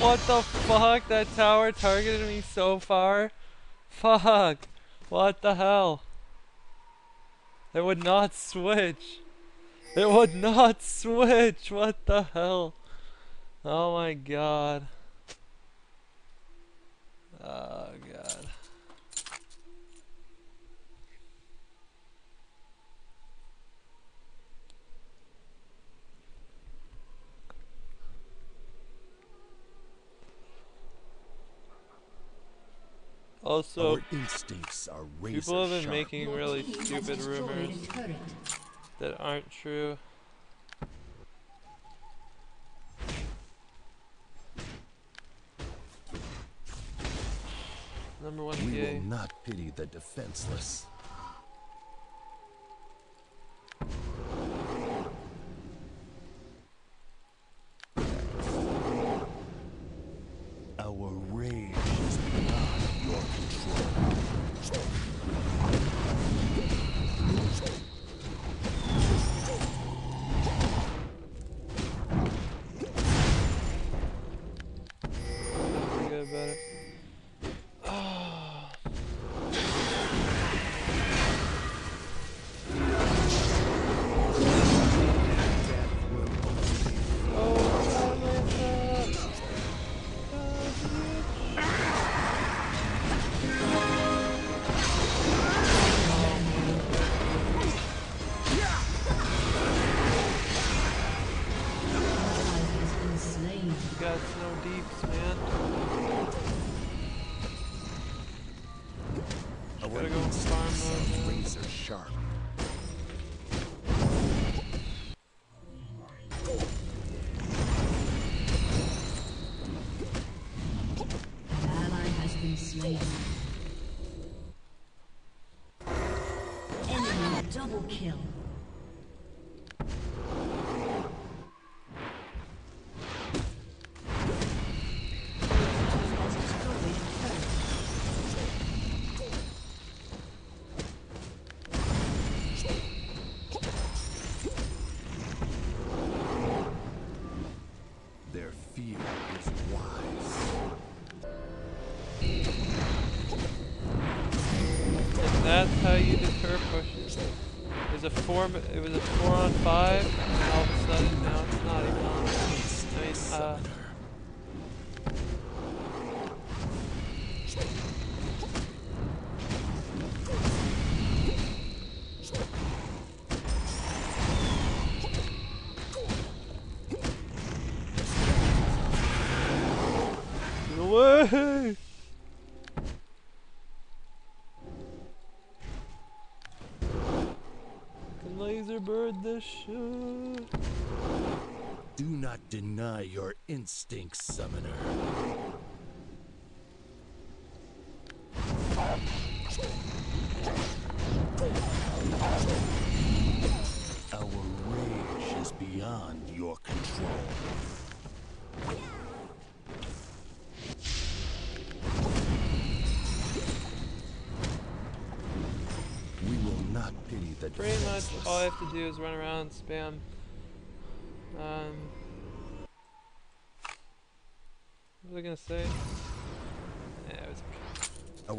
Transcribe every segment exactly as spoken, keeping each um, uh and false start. What the fuck? That tower targeted me so far? Fuck. What the hell? It would not switch. It would not switch. What the hell? Oh my god. Oh god. Also, our instincts are razor people have been sharp. Making really stupid rumors that aren't true. Number one we gay. Will not pity the defenseless. Our rage is beyond your control. Forget about it. Double kill. Their fear is wise. And that's how you deter pushes. It was a four. It was a four on five, and all of a sudden now it's not even on. I mean, uh, should. Do not deny your instincts, summoner. Our rage is beyond your control. Pretty much all I have to do is run around and spam. Um, what was I gonna say? Yeah, it was okay.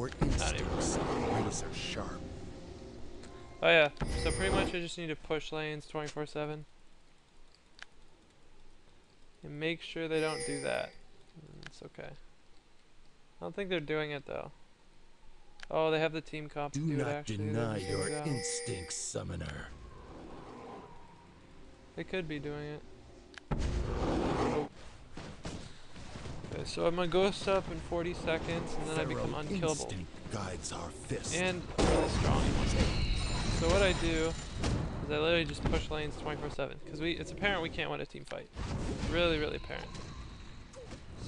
Our instincts are razor sharp. Oh yeah, so pretty much I just need to push lanes twenty-four seven. And make sure they don't do that. It's okay. I don't think they're doing it though. Oh, they have the team comp to do, do it actually. Do not deny your instincts, summoner. They could be doing it. Oh. Okay, so I'm gonna ghost up in forty seconds, and then Feral I become unkillable. Guides our fist. And really strong. So what I do is I literally just push lanes twenty-four seven, because we it's apparent we can't win a team fight. It's really, really apparent.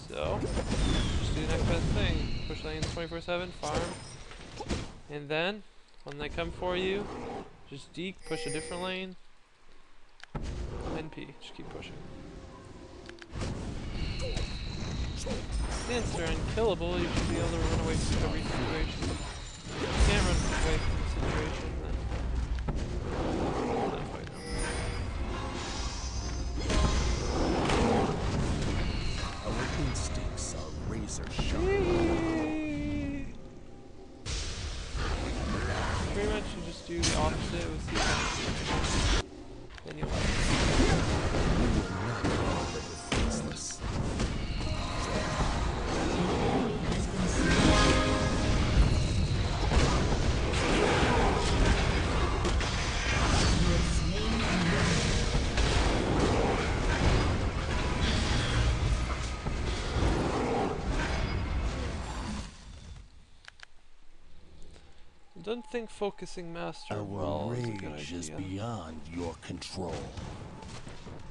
So just do the next best thing. Push lanes twenty-four seven, farm. And then, when they come for you, just deke, push a different lane. N P, just keep pushing. Since they're unkillable, you should be able to run away from every situation. If you can't run away from the situation, then... are sharp. Pretty much you just do the opposite with the then you'll like I don't think focusing master Our well is a good idea. Is beyond your control.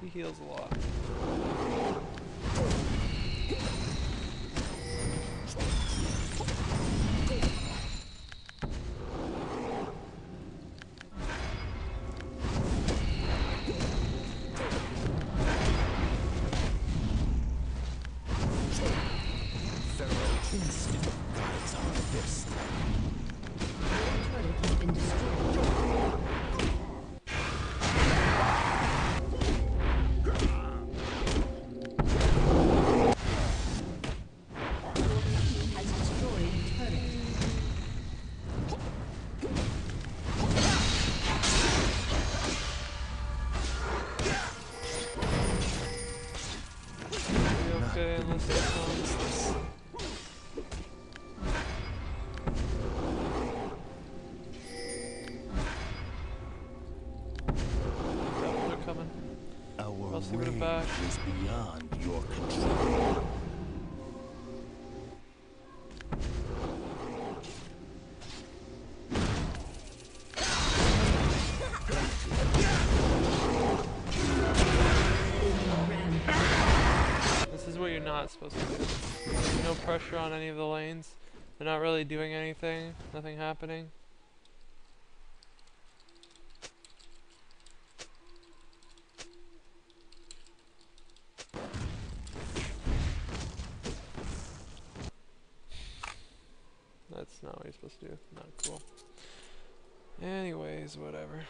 He heals a lot. Back. Is beyond your control. This is what you're not supposed to do. No pressure on any of the lanes. They're not really doing anything. Nothing happening. That's not what you're supposed to do. Not cool. Anyways, whatever.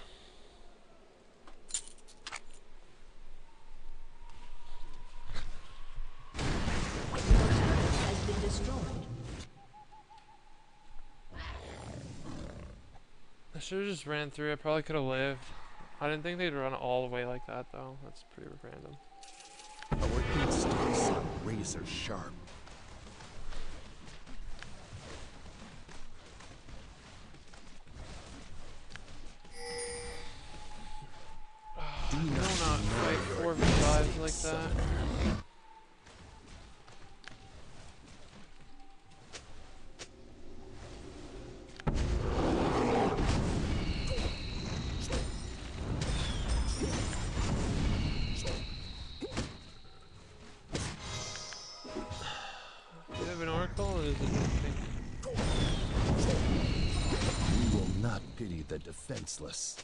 Has been destroyed. I should have just ran through. I probably could have lived. I didn't think they'd run all the way like that, though. That's pretty random. Our instincts are razor sharp. Do not fight four revives like that. Do you have an oracle or is it nothing? We will not pity the defenseless.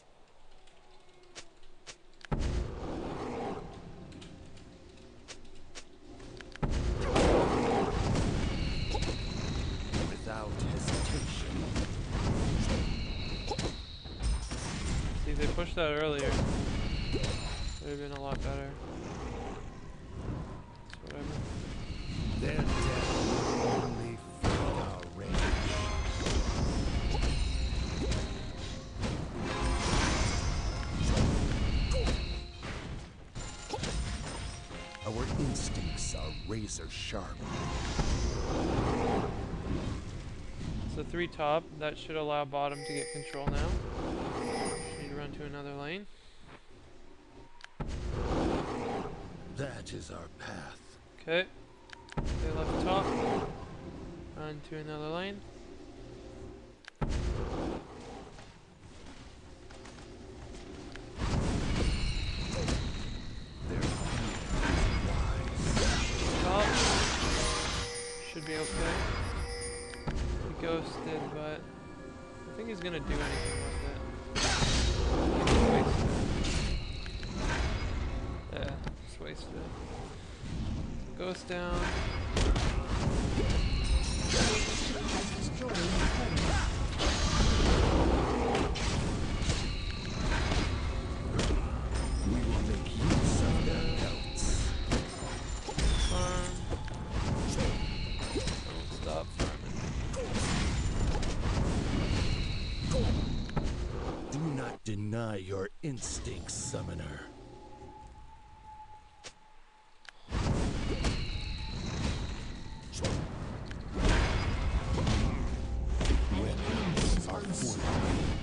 Pushed that earlier. Would have been a lot better. Whatever. Their death will only fill our rage. Our instincts are razor sharp. So three top. That should allow bottom to get control now. To another lane. That is our path. Okay. They left top. Run to another lane. There top. Should be okay. He ghosted, but I think he's gonna do anything with it. Yeah, just wasted it. Goes down. We will make use of their belts. Farm. Deny your instinct, summoner. Weapons are fortified.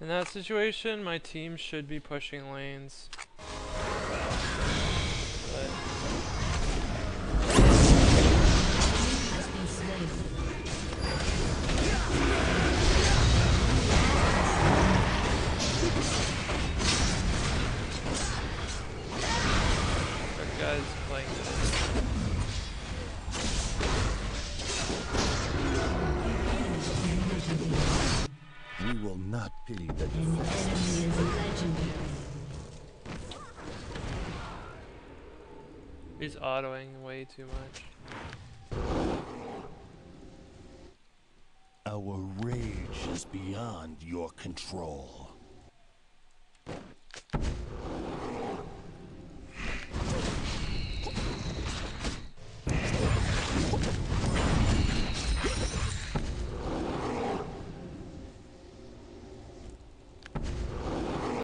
In that situation, my team should be pushing lanes. He's autoing way too much. Our rage is beyond your control.